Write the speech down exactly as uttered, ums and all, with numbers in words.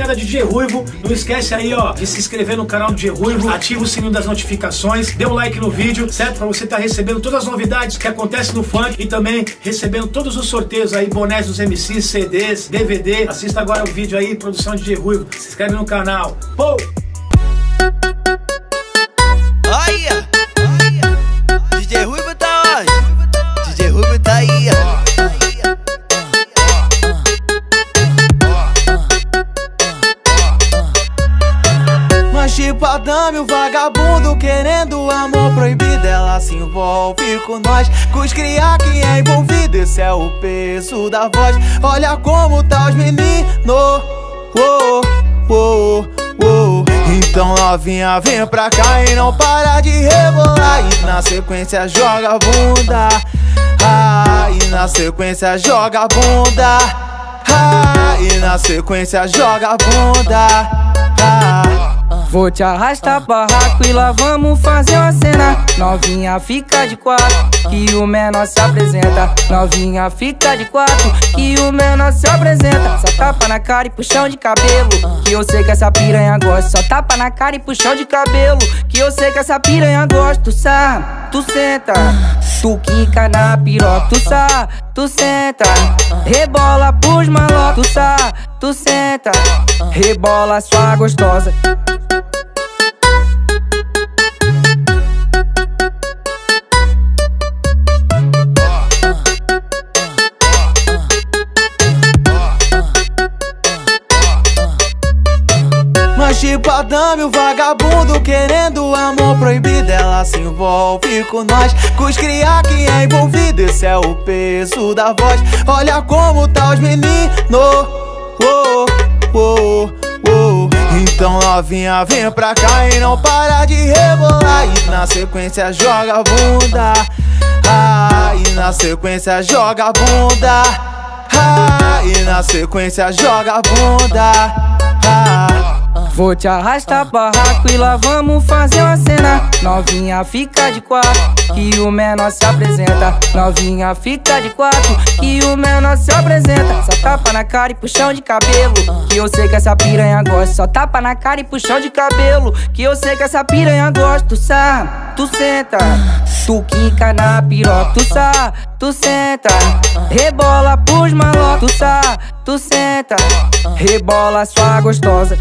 Era D J Rhuivo, não esquece aí ó de se inscrever no canal do D J Rhuivo, ativa o sininho das notificações, dê um like no vídeo, certo? Pra você estar tá recebendo todas as novidades que acontecem no funk e também recebendo todos os sorteios aí, bonés dos M Cs, C Ds, D V D. Assista agora o vídeo aí, produção de D J Rhuivo, se inscreve no canal. Pou! Olha! D J Rhuivo tá onde? D J Rhuivo tá aí, ó. Tipo Adame, o vagabundo querendo amor proibido. Ela se envolve com nós, com os criar que é envolvido. Esse é o peso da voz. Olha como tá os meninos. Oh, oh, oh. Então novinha vem pra cá e não para de rebolar. E na sequência joga a bunda, ah, e na sequência joga a bunda, ah, e na sequência joga a bunda, ah. Vou te arrastar barraco e lá vamos fazer uma cena. Novinha fica de quatro, que o menor se apresenta. Novinha fica de quatro, que o menor se apresenta. Só tapa na cara e puxão de cabelo, que eu sei que essa piranha gosta. Só tapa na cara e puxão de cabelo, que eu sei que essa piranha gosta. Tu sabe, tu senta, tu quica na piroca. Tu sabe, tu senta, rebola pros malocos. Tu sabe, tu senta, rebola sua gostosa. Tipo Adame, o vagabundo querendo amor proibido. Ela se envolve com nós, com os criar que é envolvido. Esse é o peso da voz. Olha como tá os meninos. Oh, oh, oh. Então novinha vem pra cá e não para de rebolar. E na sequência joga a bunda, ah, e na sequência joga a bunda, ah, e na sequência joga a bunda, ah. Vou te arrastar barraco e lá vamos fazer uma cena. Novinha fica de quatro, que o menor se apresenta. Novinha fica de quatro, que o menor se apresenta. Só tapa na cara e puxão de cabelo, que eu sei que essa piranha gosta. Só tapa na cara e puxão de cabelo, que eu sei que essa piranha gosta. Tu sabe, tu senta, tu quica na piroca. Tu sabe, tu senta, rebola pros malocos. Tu sabe, tu senta, rebola sua gostosa.